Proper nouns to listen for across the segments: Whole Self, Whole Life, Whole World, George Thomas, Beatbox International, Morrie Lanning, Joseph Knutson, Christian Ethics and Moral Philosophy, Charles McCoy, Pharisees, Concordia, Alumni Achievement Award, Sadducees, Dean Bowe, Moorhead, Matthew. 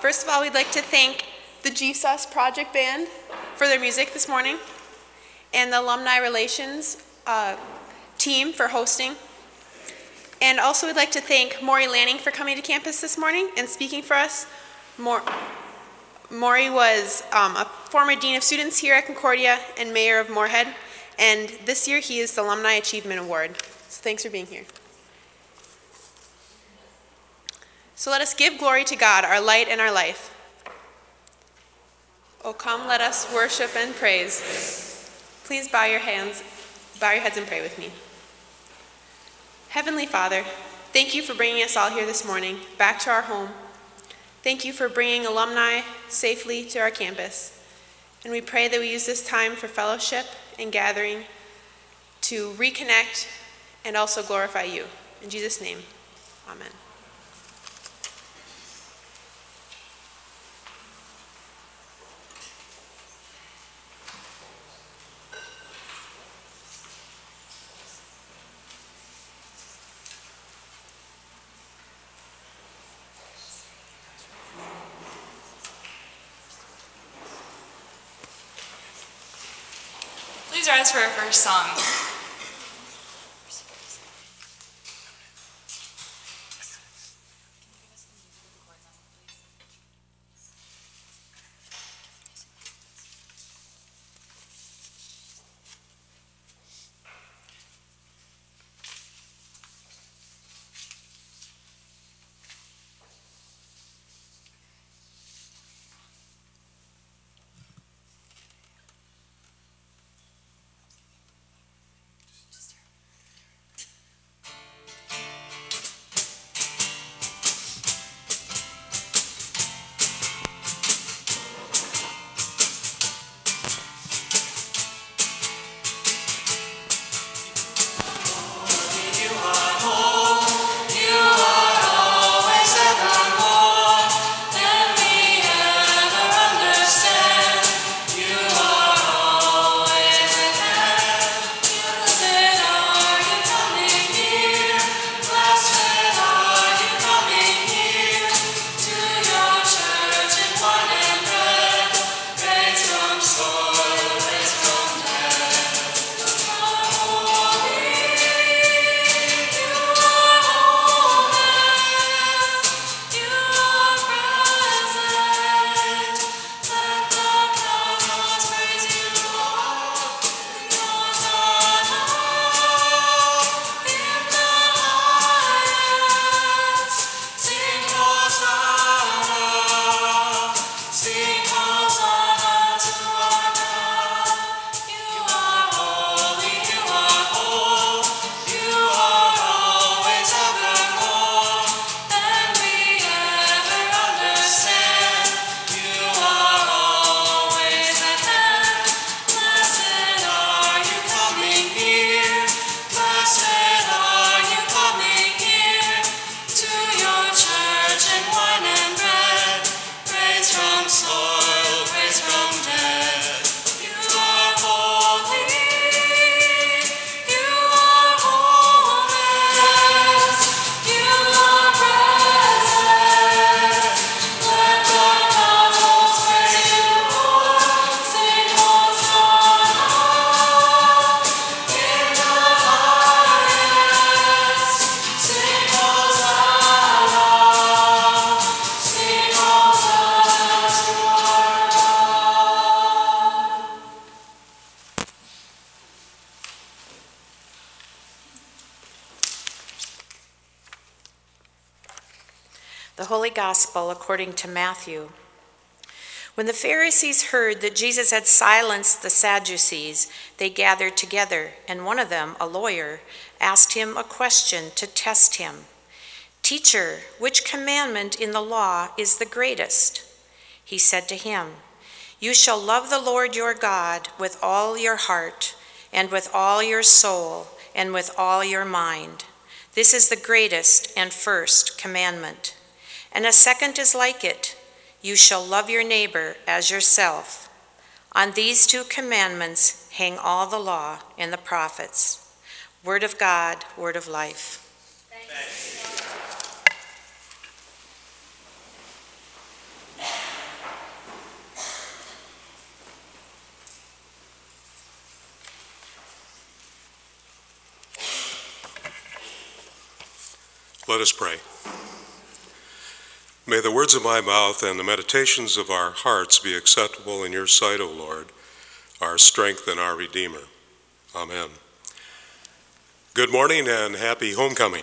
First of all, we'd like to thank the Jesus Project Band for their music this morning, and the Alumni Relations team for hosting. And also we'd like to thank Morrie Lanning for coming to campus this morning and speaking for us. Morrie was a former Dean of Students here at Concordia and Mayor of Moorhead, and this year he is the Alumni Achievement Award. So thanks for being here. So let us give glory to God, our light and our life. Oh, come, let us worship and praise. Please bow your heads and pray with me. Heavenly Father, thank you for bringing us all here this morning, back to our home. Thank you for bringing alumni safely to our campus. And we pray that we use this time for fellowship and gathering to reconnect and also glorify you. In Jesus' name, amen. Rise for our first song. Gospel according to Matthew. When the Pharisees heard that Jesus had silenced the Sadducees, they gathered together, and one of them, a lawyer, asked him a question to test him. "Teacher, which commandment in the law is the greatest?" He said to him, "You shall love the Lord your God with all your heart, and with all your soul, and with all your mind. This is the greatest and first commandment. And a second is like it. You shall love your neighbor as yourself. On these two commandments hang all the law and the prophets." Word of God, word of life. Thanks. Let us pray. May the words of my mouth and the meditations of our hearts be acceptable in your sight, O Lord, our strength and our Redeemer. Amen. Good morning and happy homecoming.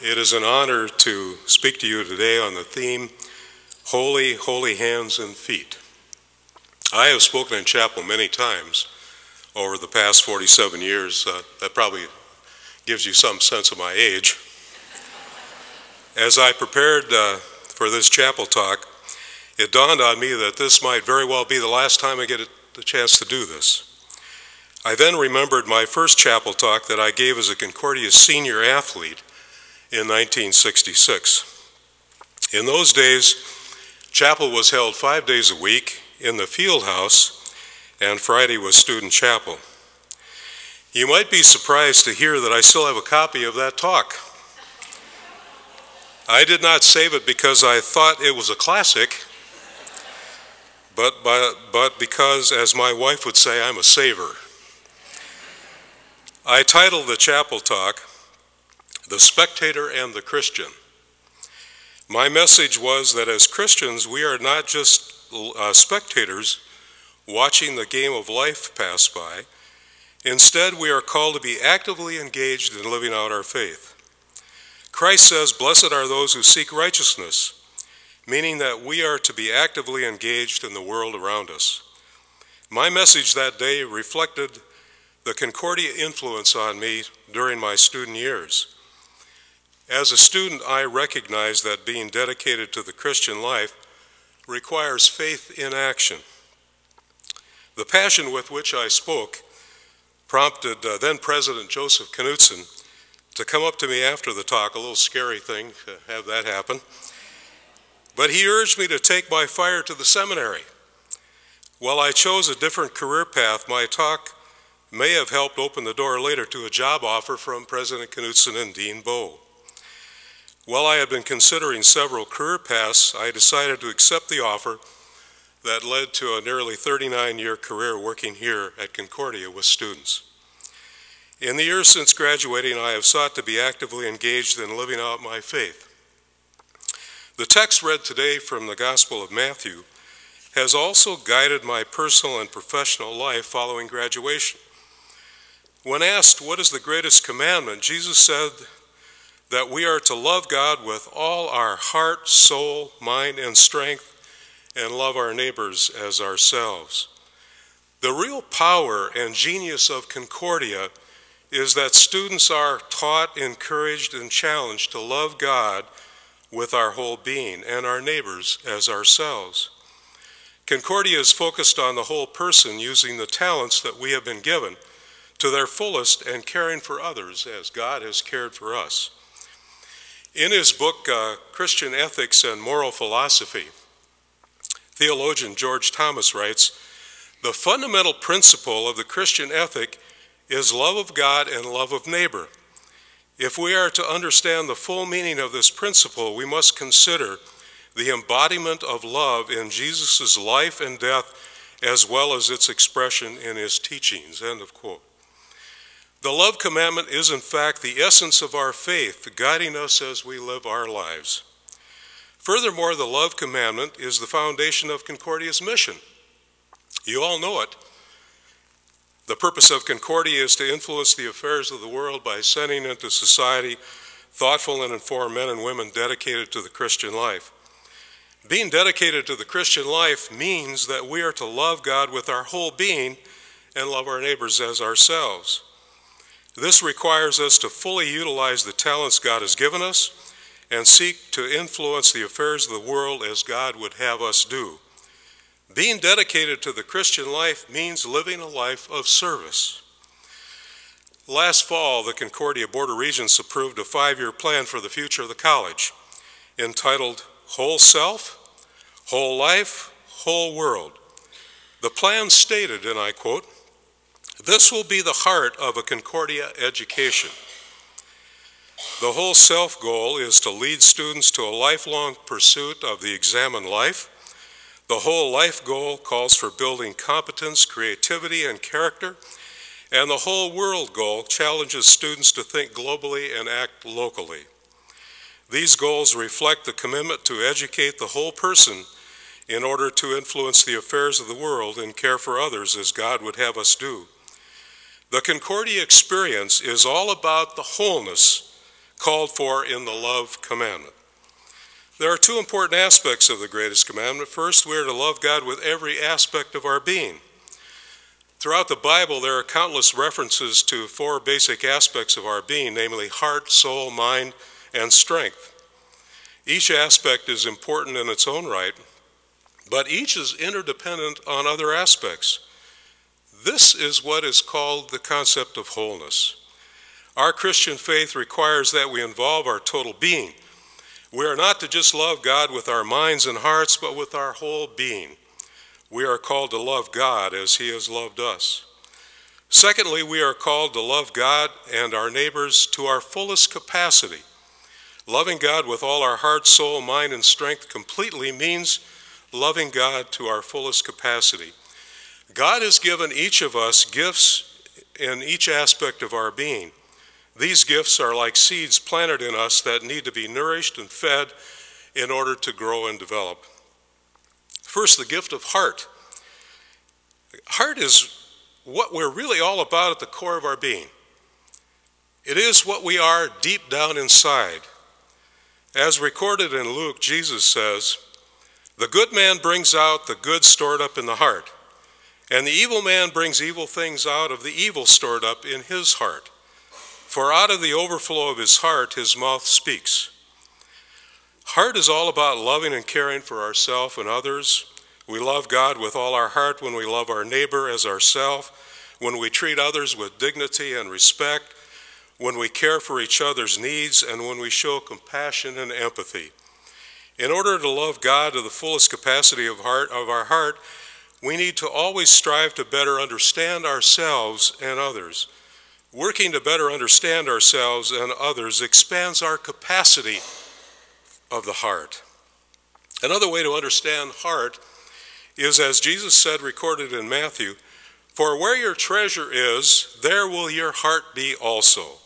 It is an honor to speak to you today on the theme, Holy, Holy Hands and Feet. I have spoken in chapel many times over the past 47 years. That probably gives you some sense of my age. As I prepared for this chapel talk, it dawned on me that this might very well be the last time I get the chance to do this. I then remembered my first chapel talk that I gave as a Concordia senior athlete in 1966. In those days, chapel was held 5 days a week in the field house, and Friday was student chapel. You might be surprised to hear that I still have a copy of that talk. I did not save it because I thought it was a classic, but because, as my wife would say, I'm a saver. I titled the chapel talk, The Spectator and the Christian. My message was that as Christians, we are not just spectators watching the game of life pass by. Instead, we are called to be actively engaged in living out our faith. Christ says, "Blessed are those who seek righteousness," meaning that we are to be actively engaged in the world around us. My message that day reflected the Concordia influence on me during my student years. As a student, I recognized that being dedicated to the Christian life requires faith in action. The passion with which I spoke prompted then-President Joseph Knutson to come up to me after the talk, a little scary thing to have that happen. But he urged me to take my fire to the seminary. While I chose a different career path, my talk may have helped open the door later to a job offer from President Knutson and Dean Bowe. While I had been considering several career paths, I decided to accept the offer that led to a nearly 39-year career working here at Concordia with students. In the years since graduating, I have sought to be actively engaged in living out my faith. The text read today from the Gospel of Matthew has also guided my personal and professional life following graduation. When asked what is the greatest commandment, Jesus said that we are to love God with all our heart, soul, mind, and strength, and love our neighbors as ourselves. The real power and genius of Concordia is that students are taught, encouraged, and challenged to love God with our whole being and our neighbors as ourselves. Concordia is focused on the whole person using the talents that we have been given to their fullest and caring for others as God has cared for us. In his book, Christian Ethics and Moral Philosophy, theologian George Thomas writes, "The fundamental principle of the Christian ethic is love of God and love of neighbor. If we are to understand the full meaning of this principle, we must consider the embodiment of love in Jesus' life and death, as well as its expression in his teachings," end of quote. The love commandment is in fact the essence of our faith, guiding us as we live our lives. Furthermore, the love commandment is the foundation of Concordia's mission. You all know it. The purpose of Concordia is to influence the affairs of the world by sending into society thoughtful and informed men and women dedicated to the Christian life. Being dedicated to the Christian life means that we are to love God with our whole being and love our neighbors as ourselves. This requires us to fully utilize the talents God has given us and seek to influence the affairs of the world as God would have us do. Being dedicated to the Christian life means living a life of service. Last fall, the Concordia Board of Regents approved a 5-year plan for the future of the college entitled Whole Self, Whole Life, Whole World. The plan stated, and I quote, "This will be the heart of a Concordia education. The Whole Self goal is to lead students to a lifelong pursuit of the examined life. The whole life goal calls for building competence, creativity, and character, And the Whole World goal challenges students to think globally and act locally. These goals reflect the commitment to educate the whole person in order to influence the affairs of the world and care for others as God would have us do. The Concordia experience is all about the wholeness called for in the love commandment. There are two important aspects of the greatest commandment. First, we are to love God with every aspect of our being. Throughout the Bible, there are countless references to four basic aspects of our being, namely heart, soul, mind, and strength. Each aspect is important in its own right, but each is interdependent on other aspects. This is what is called the concept of wholeness. Our Christian faith requires that we involve our total being. We are not to just love God with our minds and hearts, but with our whole being. We are called to love God as He has loved us. Secondly, we are called to love God and our neighbors to our fullest capacity. Loving God with all our heart, soul, mind, and strength completely means loving God to our fullest capacity. God has given each of us gifts in each aspect of our being. These gifts are like seeds planted in us that need to be nourished and fed in order to grow and develop. First, the gift of heart. Heart is what we're really all about at the core of our being. It is what we are deep down inside. As recorded in Luke, Jesus says, "The good man brings out the good stored up in the heart, and the evil man brings evil things out of the evil stored up in his heart. For out of the overflow of his heart, his mouth speaks." Heart is all about loving and caring for ourselves and others. We love God with all our heart when we love our neighbor as ourselves, when we treat others with dignity and respect, when we care for each other's needs, and when we show compassion and empathy. In order to love God to the fullest capacity of our heart, we need to always strive to better understand ourselves and others. Working to better understand ourselves and others expands our capacity of the heart. Another way to understand heart is, as Jesus said, recorded in Matthew, "For where your treasure is, there will your heart be also."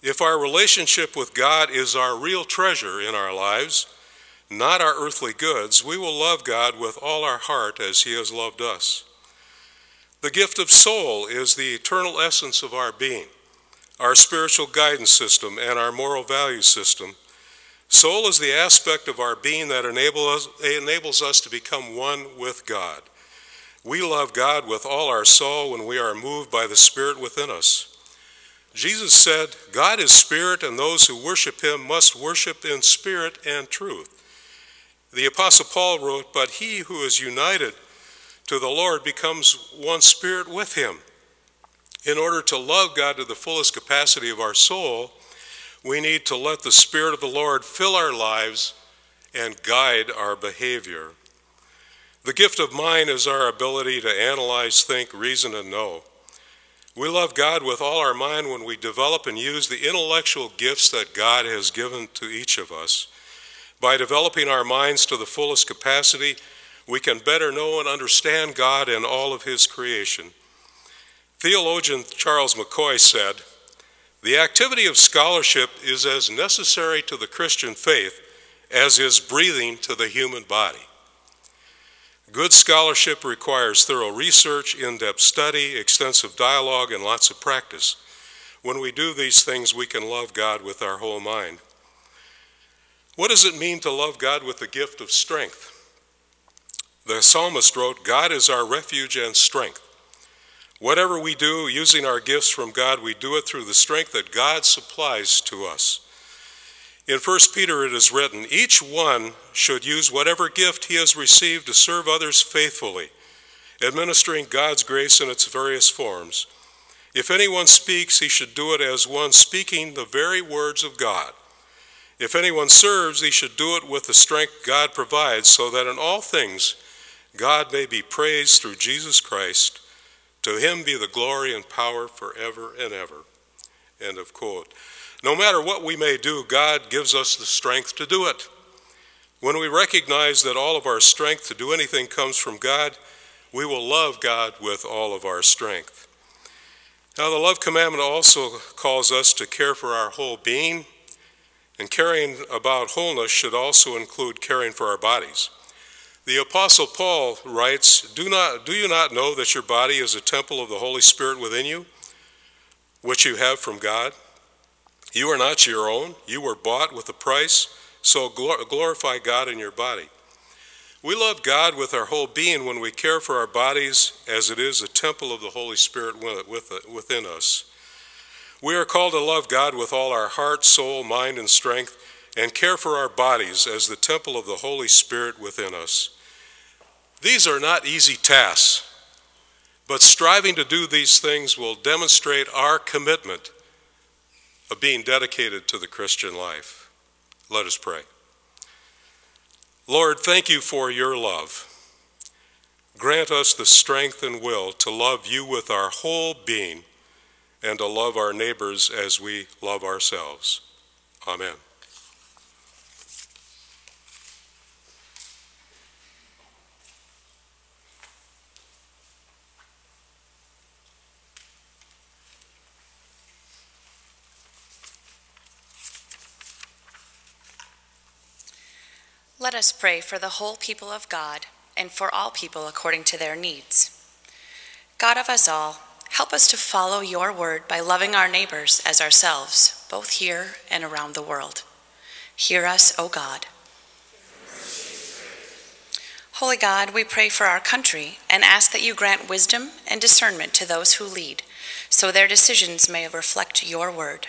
If our relationship with God is our real treasure in our lives, not our earthly goods, we will love God with all our heart as He has loved us. The gift of soul is the eternal essence of our being, our spiritual guidance system, and our moral value system. Soul is the aspect of our being that enables us to become one with God. We love God with all our soul when we are moved by the Spirit within us. Jesus said, "God is spirit, and those who worship Him must worship in spirit and truth." The Apostle Paul wrote, "But he who is united to the Lord becomes one spirit with Him." In order to love God to the fullest capacity of our soul, we need to let the Spirit of the Lord fill our lives and guide our behavior. The gift of mind is our ability to analyze, think, reason, and know. We love God with all our mind when we develop and use the intellectual gifts that God has given to each of us. By developing our minds to the fullest capacity, we can better know and understand God and all of His creation. Theologian Charles McCoy said, "The activity of scholarship is as necessary to the Christian faith as is breathing to the human body." Good scholarship requires thorough research, in-depth study, extensive dialogue, and lots of practice. When we do these things, we can love God with our whole mind. What does it mean to love God with the gift of strength? The psalmist wrote, "God is our refuge and strength." Whatever we do using our gifts from God, we do it through the strength that God supplies to us. In 1 Peter it is written, "Each one should use whatever gift he has received to serve others faithfully, administering God's grace in its various forms. If anyone speaks, he should do it as one speaking the very words of God. If anyone serves, he should do it with the strength God provides, so that in all things God may be praised through Jesus Christ. To Him be the glory and power forever and ever." End of quote. No matter what we may do, God gives us the strength to do it. When we recognize that all of our strength to do anything comes from God, we will love God with all of our strength. Now, the love commandment also calls us to care for our whole being, and caring about wholeness should also include caring for our bodies. The Apostle Paul writes, Do you not know that your body is a temple of the Holy Spirit within you, which you have from God? You are not your own. You were bought with a price, so glorify God in your body. We love God with our whole being when we care for our bodies, as it is a temple of the Holy Spirit within us. We are called to love God with all our heart, soul, mind, and strength, and care for our bodies as the temple of the Holy Spirit within us. These are not easy tasks, but striving to do these things will demonstrate our commitment of being dedicated to the Christian life. Let us pray. Lord, thank you for your love. Grant us the strength and will to love you with our whole being and to love our neighbors as we love ourselves. Amen. Let us pray for the whole people of God and for all people according to their needs. God of us all, help us to follow your word by loving our neighbors as ourselves, both here and around the world. Hear us, O God. Holy God, we pray for our country and ask that you grant wisdom and discernment to those who lead, so their decisions may reflect your word.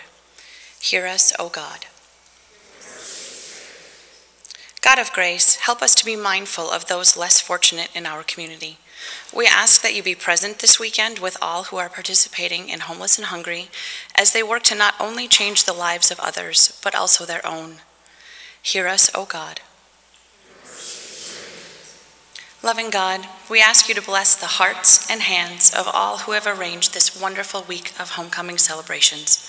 Hear us, O God. God of grace, help us to be mindful of those less fortunate in our community. We ask that you be present this weekend with all who are participating in Homeless and Hungry as they work to not only change the lives of others, but also their own. Hear us, O God. Loving God, we ask you to bless the hearts and hands of all who have arranged this wonderful week of homecoming celebrations.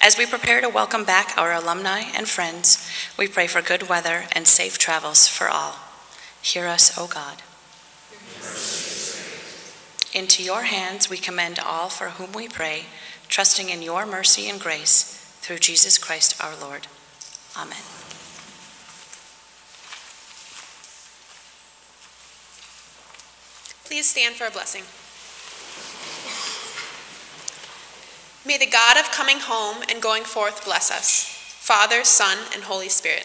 As we prepare to welcome back our alumni and friends, we pray for good weather and safe travels for all. Hear us, O God. Into your hands we commend all for whom we pray, trusting in your mercy and grace, through Jesus Christ our Lord. Amen. Please stand for a blessing. May the God of coming home and going forth bless us, Father, Son, and Holy Spirit.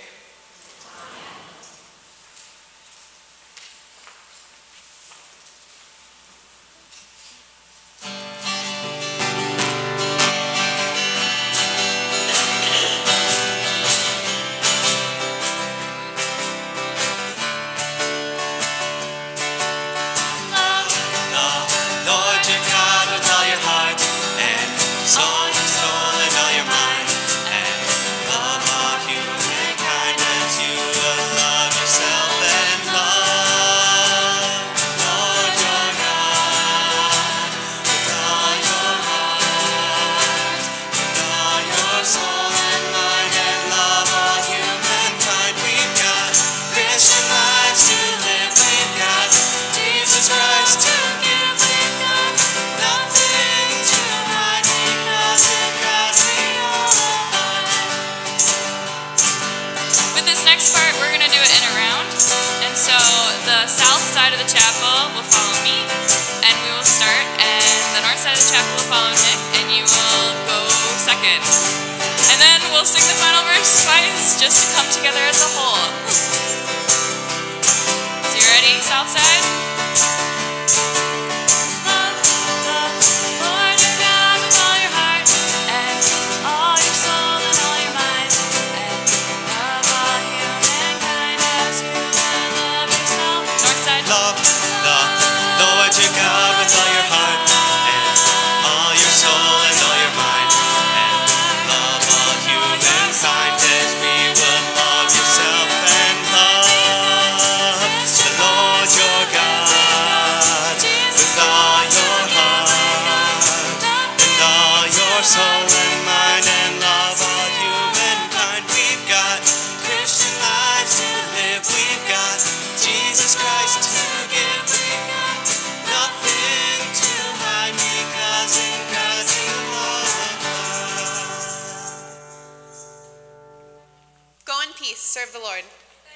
peace serve the Lord.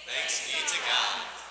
Thanks be to God.